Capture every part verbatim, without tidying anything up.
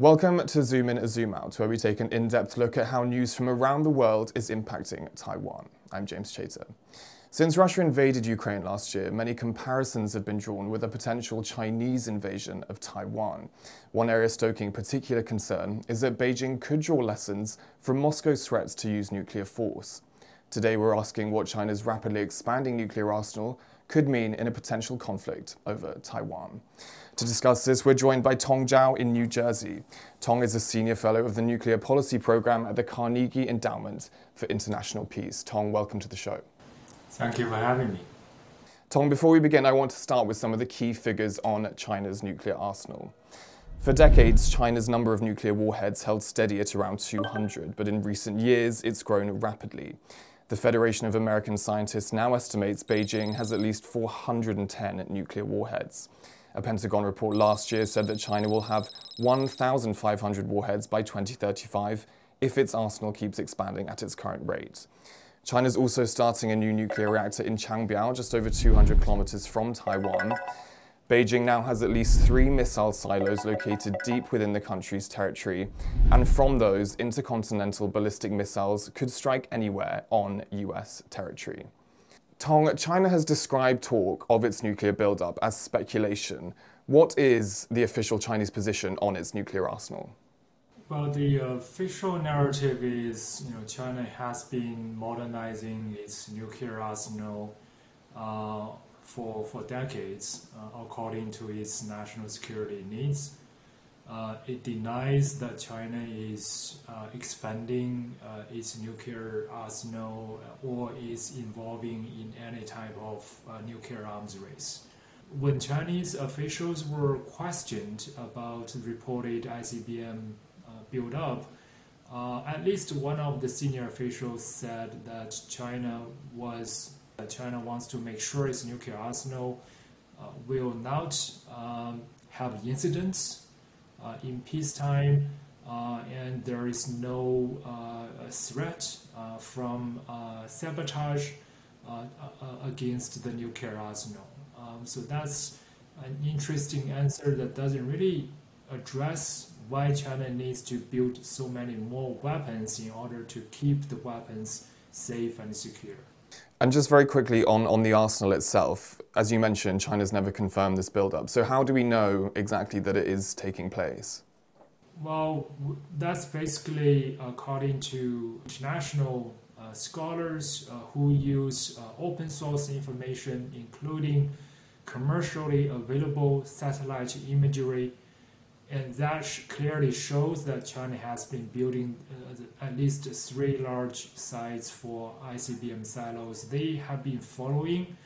Welcome to Zoom In, Zoom Out, where we take an in-depth look at how news from around the world is impacting Taiwan. I'm James Chater. Since Russia invaded Ukraine last year, many comparisons have been drawn with a potential Chinese invasion of Taiwan. One area stoking particular concern is that Beijing could draw lessons from Moscow's threats to use nuclear force. Today we're asking what China's rapidly expanding nuclear arsenal could mean in a potential conflict over Taiwan. To discuss this, we're joined by Tong Zhao in New Jersey. Tong is a senior fellow of the Nuclear Policy Program at the Carnegie Endowment for International Peace. Tong, welcome to the show. Thank you for having me. Tong, before we begin, I want to start with some of the key figures on China's nuclear arsenal. For decades, China's number of nuclear warheads held steady at around two hundred, but in recent years, it's grown rapidly. The Federation of American Scientists now estimates Beijing has at least four hundred ten nuclear warheads. A Pentagon report last year said that China will have one thousand five hundred warheads by twenty thirty-five if its arsenal keeps expanding at its current rate. China's also starting a new nuclear reactor in Changbiao, just over two hundred kilometers from Taiwan. Beijing now has at least three missile silos located deep within the country's territory, and from those, intercontinental ballistic missiles could strike anywhere on U S territory. Tong, China has described talk of its nuclear buildup as speculation. What is the official Chinese position on its nuclear arsenal? Well, the official narrative is, you know, China has been modernizing its nuclear arsenal uh, For, for decades, uh, according to its national security needs. Uh, it denies that China is uh, expanding uh, its nuclear arsenal or is involving in any type of uh, nuclear arms race. When Chinese officials were questioned about reported I C B M uh, buildup, uh, at least one of the senior officials said that China was China wants to make sure its nuclear arsenal uh, will not um, have incidents uh, in peacetime, uh, and there is no uh, threat uh, from uh, sabotage uh, uh, against the nuclear arsenal. Um, so that's an interesting answer that doesn't really address why China needs to build so many more weapons in order to keep the weapons safe and secure. And just very quickly on, on the arsenal itself, as you mentioned, China's never confirmed this buildup. So how do we know exactly that it is taking place? Well, that's basically according to international uh, scholars uh, who use uh, open source information, including commercially available satellite imagery. And that clearly shows that China has been building uh, at least three large sites for I C B M silos. They have been following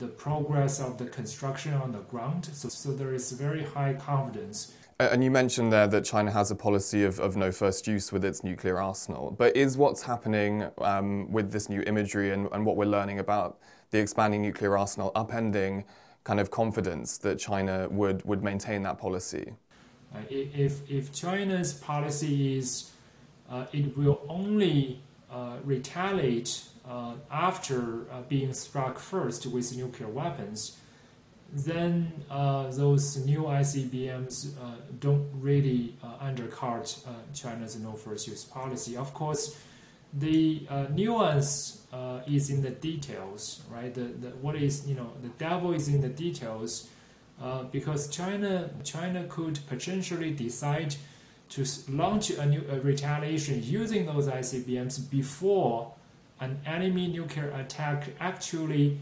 the progress of the construction on the ground, so, so there is very high confidence. And you mentioned there that China has a policy of, of no first use with its nuclear arsenal, but is what's happening um, with this new imagery and, and what we're learning about the expanding nuclear arsenal upending kind of confidence that China would, would maintain that policy? If, if China's policy is uh, it will only uh, retaliate uh, after uh, being struck first with nuclear weapons, then uh, those new I C B Ms uh, don't really uh, undercut uh, China's no first use policy. Of course, the uh, nuance uh, is in the details, right? The, the, what is, you know, the devil is in the details. Uh, because China, China could potentially decide to launch a new a retaliation using those I C B Ms before an enemy nuclear attack actually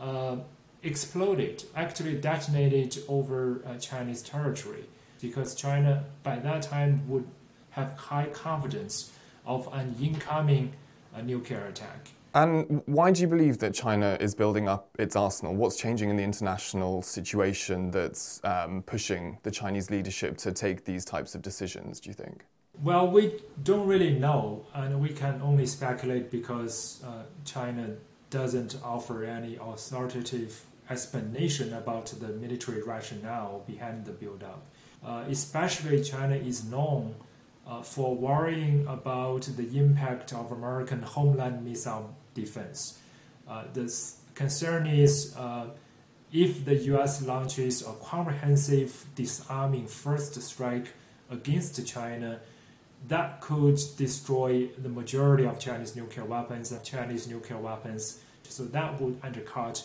uh, exploded, actually detonated over uh, Chinese territory. Because China, by that time, would have high confidence of an incoming uh, nuclear attack. And why do you believe that China is building up its arsenal? What's changing in the international situation that's um, pushing the Chinese leadership to take these types of decisions, do you think? Well, we don't really know, and we can only speculate because uh, China doesn't offer any authoritative explanation about the military rationale behind the buildup. Uh, especially China is known Uh, for worrying about the impact of American homeland missile defense. Uh, the concern is uh, if the U S launches a comprehensive disarming first strike against China, that could destroy the majority of Chinese nuclear weapons, of Chinese nuclear weapons, so that would undercut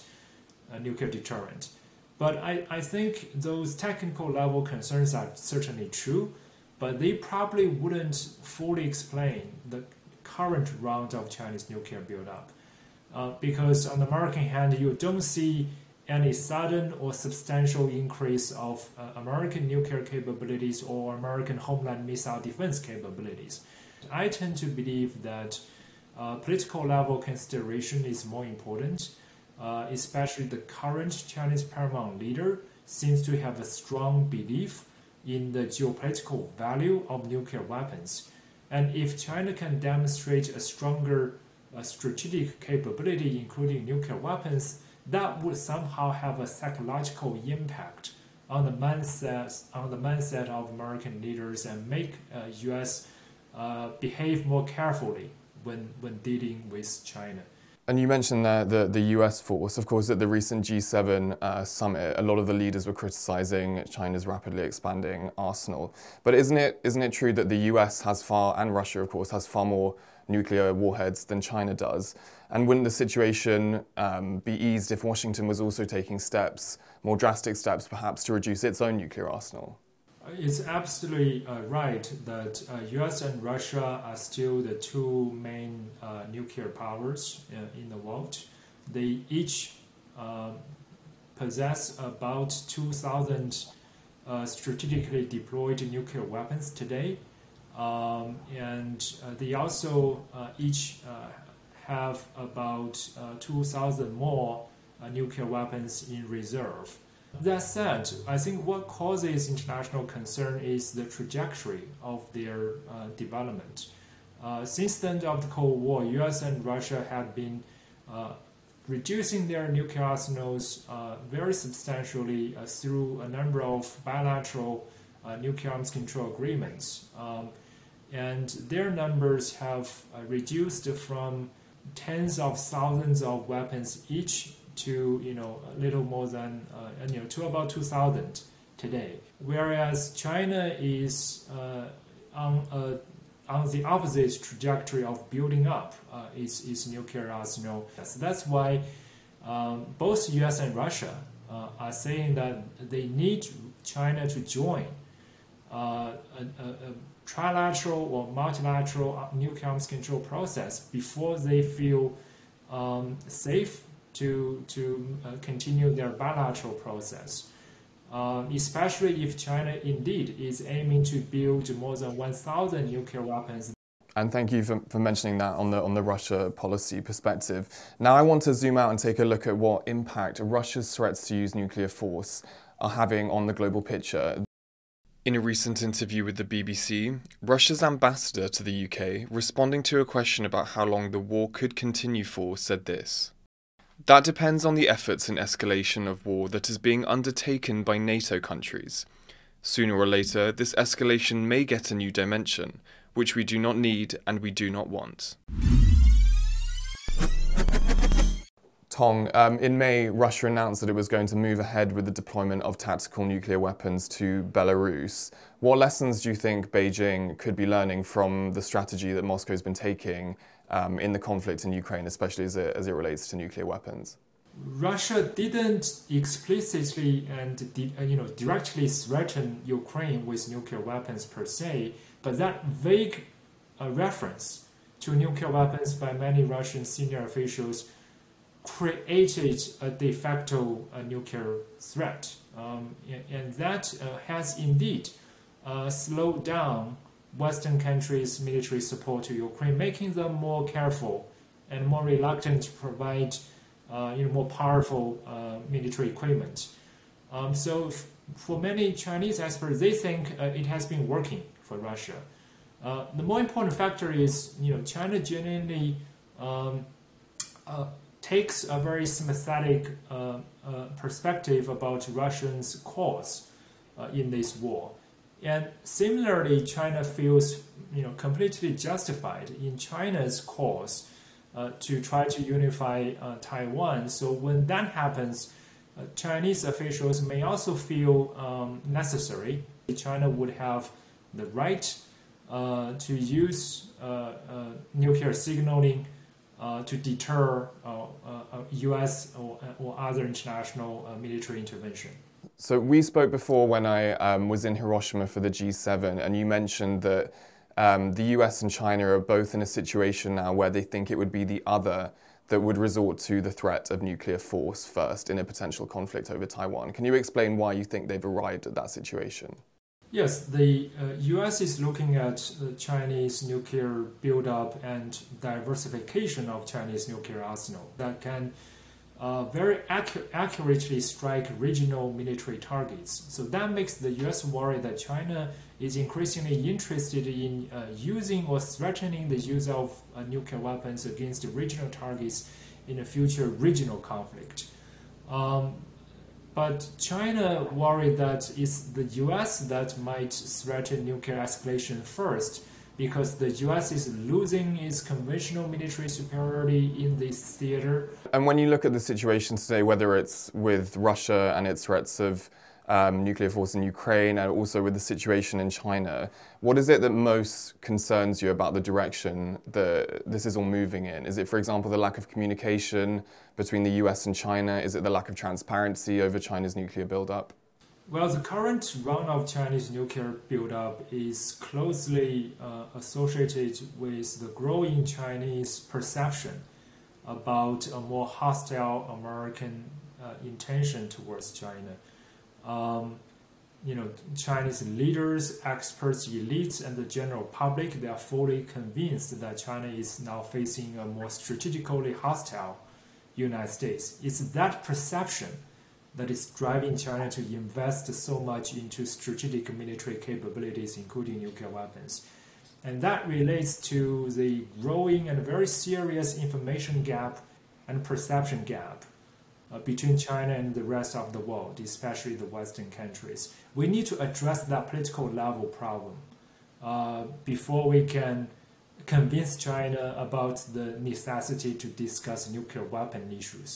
a nuclear deterrent. But I, I think those technical level concerns are certainly true, but they probably wouldn't fully explain the current round of Chinese nuclear buildup. Uh, because on the American hand, you don't see any sudden or substantial increase of uh, American nuclear capabilities or American homeland missile defense capabilities. I tend to believe that uh, political level consideration is more important, uh, especially the current Chinese paramount leader seems to have a strong belief in the geopolitical value of nuclear weapons. And if China can demonstrate a stronger uh, strategic capability, including nuclear weapons, that would somehow have a psychological impact on the mindset, on the mindset of American leaders and make uh, U S uh, behave more carefully when, when dealing with China. And you mentioned there the, the U S force. Of course, at the recent G seven uh, summit, a lot of the leaders were criticising China's rapidly expanding arsenal. But isn't it, isn't it true that the U S has far, and Russia, of course, has far more nuclear warheads than China does? And wouldn't the situation um, be eased if Washington was also taking steps, more drastic steps perhaps, to reduce its own nuclear arsenal? It's absolutely uh, right that uh, U S and Russia are still the two main uh, nuclear powers uh, in the world. They each uh, possess about two thousand uh, strategically deployed nuclear weapons today. Um, and uh, they also uh, each uh, have about uh, two thousand more uh, nuclear weapons in reserve. That said, I think what causes international concern is the trajectory of their uh, development. Uh, since the end of the Cold War, U S and Russia have been uh, reducing their nuclear arsenals uh, very substantially uh, through a number of bilateral uh, nuclear arms control agreements. Um, and their numbers have uh, reduced from tens of thousands of weapons each to, you know, a little more than uh, you know, to about two thousand today. Whereas China is uh, on a, on the opposite trajectory of building up uh, its its nuclear arsenal. So that's why um, both U S and Russia uh, are saying that they need China to join uh, a, a, a trilateral or multilateral nuclear arms control process before they feel um, safe to, to uh, continue their bilateral process, uh, especially if China indeed is aiming to build more than one thousand nuclear weapons. And thank you for, for mentioning that on the, on the Russia policy perspective. Now I want to zoom out and take a look at what impact Russia's threats to use nuclear force are having on the global picture. In a recent interview with the B B C, Russia's ambassador to the U K, responding to a question about how long the war could continue for, said this: "That depends on the efforts and escalation of war that is being undertaken by NATO countries. Sooner or later, this escalation may get a new dimension, which we do not need and we do not want." Tong, um, in May, Russia announced that it was going to move ahead with the deployment of tactical nuclear weapons to Belarus. What lessons do you think Beijing could be learning from the strategy that Moscow's been taking Um, in the conflict in Ukraine, especially as it, as it relates to nuclear weapons? Russia didn't explicitly and you know directly threaten Ukraine with nuclear weapons per se, but that vague uh, reference to nuclear weapons by many Russian senior officials created a de facto uh, nuclear threat. Um, and that uh, has indeed uh, slowed down Western countries' military support to Ukraine, making them more careful and more reluctant to provide uh, you know, more powerful uh, military equipment. Um, so f for many Chinese experts, they think uh, it has been working for Russia. Uh, the more important factor is you know, China genuinely um, uh, takes a very sympathetic uh, uh, perspective about Russians' cause uh, in this war. And similarly, China feels you know, completely justified in China's cause uh, to try to unify uh, Taiwan. So when that happens, uh, Chinese officials may also feel um, necessary. China would have the right uh, to use uh, uh, nuclear signaling uh, to deter uh, uh, U S or, or other international uh, military intervention. So we spoke before when I um, was in Hiroshima for the G seven, and you mentioned that um, the U S and China are both in a situation now where they think it would be the other that would resort to the threat of nuclear force first in a potential conflict over Taiwan. Can you explain why you think they've arrived at that situation? Yes, the uh, U S is looking at the Chinese nuclear buildup and diversification of Chinese nuclear arsenal that can uh, very ac accurately strike regional military targets. So that makes the U S worry that China is increasingly interested in uh, using or threatening the use of uh, nuclear weapons against regional targets in a future regional conflict. Um, but China worried that it's the U S that might threaten nuclear escalation first, because the U S is losing its conventional military superiority in this theater. And when you look at the situation today, whether it's with Russia and its threats of Um, nuclear force in Ukraine, and also with the situation in China, what is it that most concerns you about the direction that this is all moving in? Is it, for example, the lack of communication between the U S and China? Is it the lack of transparency over China's nuclear buildup? Well, the current round of Chinese nuclear buildup is closely uh, associated with the growing Chinese perception about a more hostile American uh, intention towards China. Um, you know, Chinese leaders, experts, elites, and the general public, they are fully convinced that China is now facing a more strategically hostile United States. It's that perception that is driving China to invest so much into strategic military capabilities, including nuclear weapons. And that relates to the growing and very serious information gap and perception gap between China and the rest of the world, especially the Western countries. We need to address that political level problem uh, before we can convince China about the necessity to discuss nuclear weapon issues.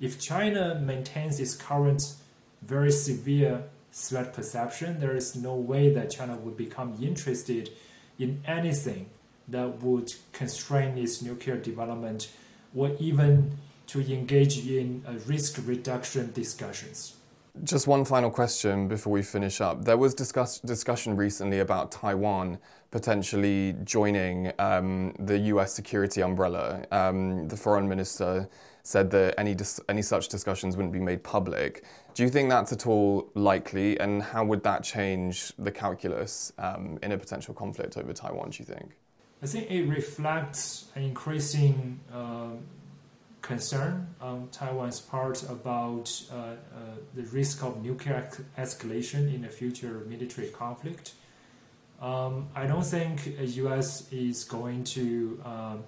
If China maintains its current very severe threat perception, there is no way that China would become interested in anything that would constrain its nuclear development or even to engage in uh, risk reduction discussions. Just one final question before we finish up. There was discuss discussion recently about Taiwan potentially joining um, the U S security umbrella. Um, the foreign minister said that any, dis any such discussions wouldn't be made public. Do you think that's at all likely, and how would that change the calculus um, in a potential conflict over Taiwan, do you think? I think it reflects an increasing um, concern on Taiwan's part about uh, uh, the risk of nuclear escalation in a future military conflict. Um, I don't think the U S is going to um,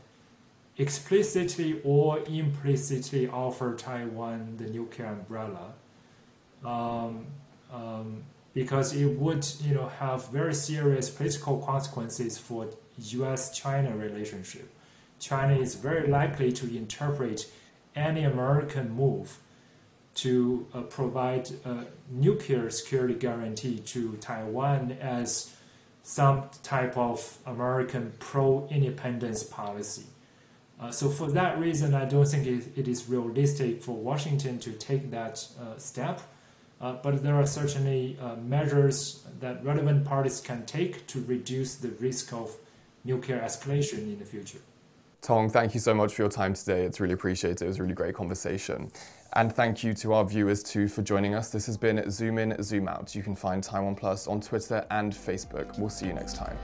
explicitly or implicitly offer Taiwan the nuclear umbrella, um, um, because it would, you know, have very serious political consequences for U S China relationship. China is very likely to interpret any American move to uh, provide a nuclear security guarantee to Taiwan as some type of American pro-independence policy. Uh, so for that reason, I don't think it, it is realistic for Washington to take that uh, step. Uh, but there are certainly uh, measures that relevant parties can take to reduce the risk of nuclear escalation in the future. Tong, thank you so much for your time today. It's really appreciated. It was a really great conversation. And thank you to our viewers too for joining us. This has been Zoom In, Zoom Out. You can find Taiwan Plus on Twitter and Facebook. We'll see you next time.